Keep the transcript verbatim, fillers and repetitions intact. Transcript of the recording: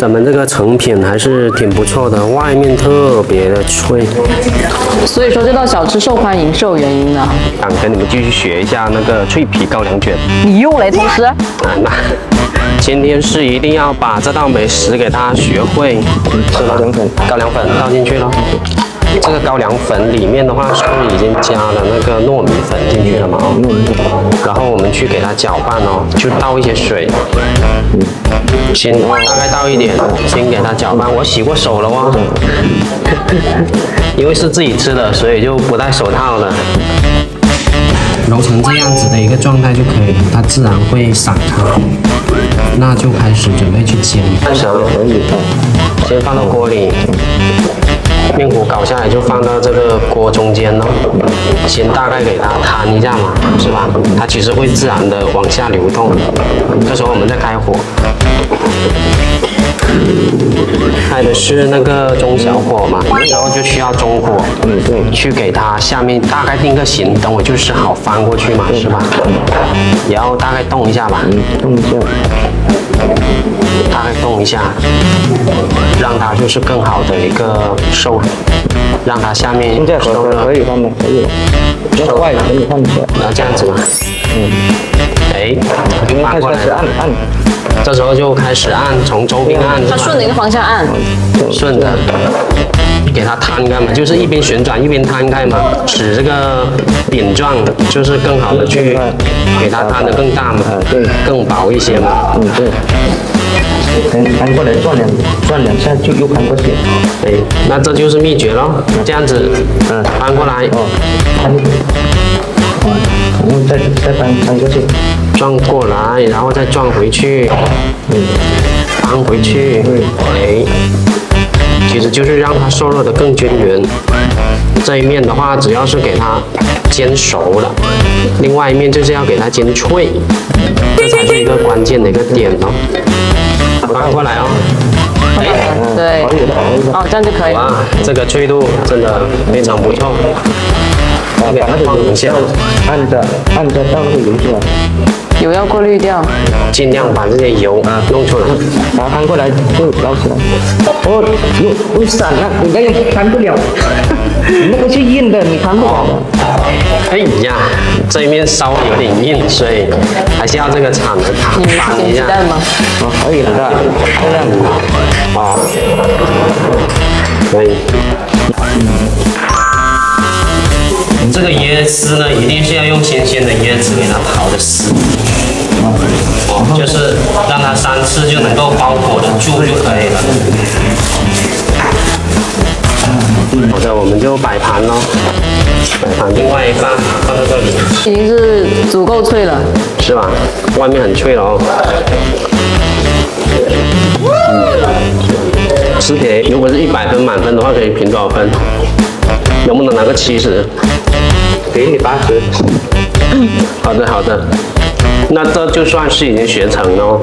咱们这个成品还是挺不错的，外面特别的脆，所以说这道小吃受欢迎是有原因的。想跟你们继续学一下那个脆皮高粱卷。你又来同时？那今天是一定要把这道美食给它学会。这高粱粉，高粱粉倒进去了。这个高粱粉里面的话，是不是已经加了那个糯米粉进去了嘛？哦，糯米粉。然后我们去给它搅拌哦，就倒一些水。嗯 先大概倒一点，先给它搅拌。我洗过手了哇、哦，因为是自己吃的，所以就不戴手套了。揉成这样子的一个状态就可以，它自然会散开。那就开始准备去煎。放小火里，先放到锅里，面糊搞下来就放到这个锅中间喽。先大概给它摊一下嘛，是吧？它其实会自然的往下流动。这时候我们再开火。 开的是那个中小火嘛，然后就需要中火，嗯对，去给它下面大概定个型，等我就是好翻过去嘛，是吧？然后大概动一下吧，动一下，大概动一下，让它就是更好的一个收，让它下面收热，可以放吗？可以，比较快，可以放起来，然后这样子嘛，嗯，哎，翻过来，按按。 这时候就开始按，从周边按，它顺哪个方向按？顺着，给它摊开嘛，就是一边旋转一边摊开嘛，使这个饼状就是更好的去给它摊得更大嘛，对，更薄一些嘛，嗯对。翻翻过来转两转两下就又翻过去，哎，那这就是秘诀咯，这样子，嗯，翻过来，哦，翻，然后再再翻翻过去。 转过来，然后再转回去，嗯，翻回去，哎，其实就是让它受热的更均匀。这一面的话，只要是给它煎熟了，另外一面就是要给它煎脆，这才是一个关键的一个点哦。翻过来哦，哎，对，哦，这样就可以。哇，这个脆度真的非常不错。 给它放一下，按着按着倒入油出来，油要过滤掉，尽量把这些油啊弄出来，然后翻过来就捞起来。哦，又又散了，你这样翻不了，那个是硬的，你翻不了。哎呀，这一面稍微有点硬，所以还是要这个铲子铲翻一下。鸡蛋吗？哦，可以了，这样子。哦，可以。 这个椰丝呢，一定是要用新鲜的椰子给它刨的丝，哦，就是让它三次就能够包裹得住就可以了。好的，我们就摆盘喽，摆盘另外一半放到这里，已经是足够脆了，是吧？外面很脆了哦。师姐，如果是一百分满分的话，可以评多少分？ 能不能拿个七十？给你八十。好的，好的。那这就算是已经学成了哦。